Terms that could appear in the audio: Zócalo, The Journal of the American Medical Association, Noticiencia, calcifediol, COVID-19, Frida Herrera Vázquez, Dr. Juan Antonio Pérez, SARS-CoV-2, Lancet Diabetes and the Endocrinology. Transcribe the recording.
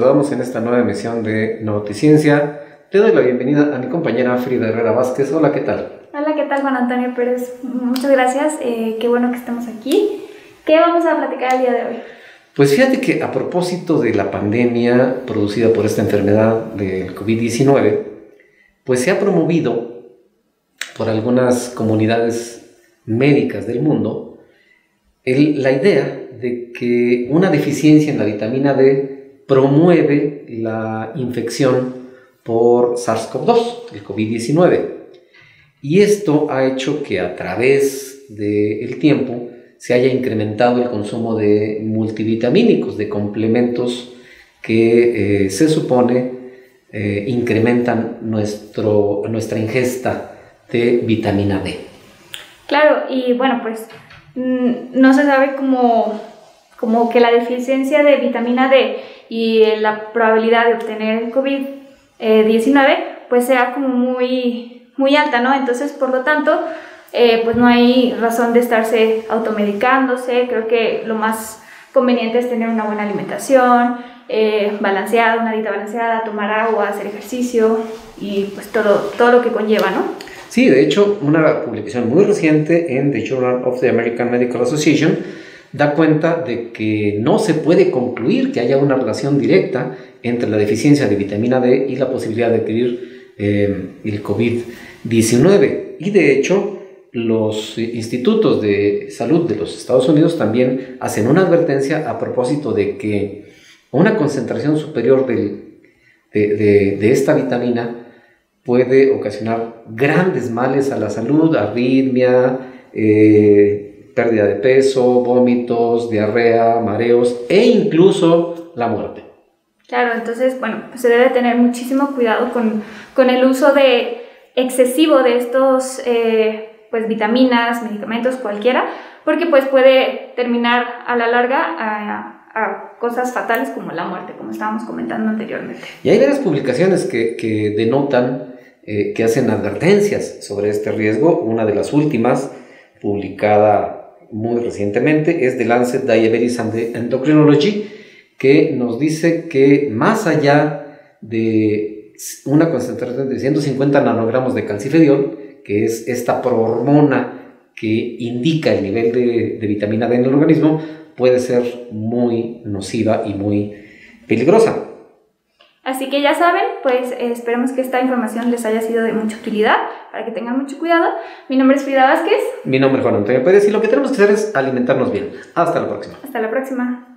saludamos en esta nueva emisión de Noticiencia. Te doy la bienvenida a mi compañera Frida Herrera Vázquez. Hola, ¿qué tal? Hola, ¿qué tal, Juan Antonio Pérez? Muchas gracias, qué bueno que estamos aquí. ¿Qué vamos a platicar el día de hoy? Pues fíjate que a propósito de la pandemia producida por esta enfermedad del COVID-19, pues se ha promovido por algunas comunidades médicas del mundo la idea de que una deficiencia en la vitamina D promueve la infección por SARS-CoV-2, el COVID-19. Y esto ha hecho que a través del tiempo se haya incrementado el consumo de multivitamínicos, de complementos que se supone incrementan nuestra ingesta de vitamina D. Claro, y bueno, pues no se sabe como que la deficiencia de vitamina D y la probabilidad de obtener el COVID-19 pues sea como muy alta, ¿no? Entonces, por lo tanto, pues no hay razón de estarse automedicándose. Creo que lo más conveniente es tener una buena alimentación, balanceada, una dieta balanceada, tomar agua, hacer ejercicio y pues todo lo que conlleva, ¿no? Sí, de hecho, una publicación muy reciente en The Journal of the American Medical Association da cuenta de que no se puede concluir que haya una relación directa entre la deficiencia de vitamina D y la posibilidad de adquirir el COVID-19. Y de hecho, los institutos de salud de los Estados Unidos también hacen una advertencia a propósito de que una concentración superior de esta vitamina puede ocasionar grandes males a la salud, arritmia, pérdida de peso, vómitos, diarrea, mareos e incluso la muerte. Claro, entonces, bueno, se debe tener muchísimo cuidado con el uso excesivo de estos pues, vitaminas, medicamentos, cualquiera, porque pues, puede terminar a la larga a cosas fatales como la muerte, como estábamos comentando anteriormente. Y hay varias publicaciones que denotan, que hacen advertencias sobre este riesgo. Una de las últimas, publicada muy recientemente, es The Lancet Diabetes and the Endocrinology, que nos dice que más allá de una concentración de 150 nanogramos de calcifediol, que es esta prohormona que indica el nivel de vitamina D en el organismo, puede ser muy nociva y muy peligrosa. Así que ya saben, pues esperemos que esta información les haya sido de mucha utilidad, para que tengan mucho cuidado. Mi nombre es Frida Vázquez. Mi nombre es Juan Antonio Pérez y lo que tenemos que hacer es alimentarnos bien. Hasta la próxima. Hasta la próxima.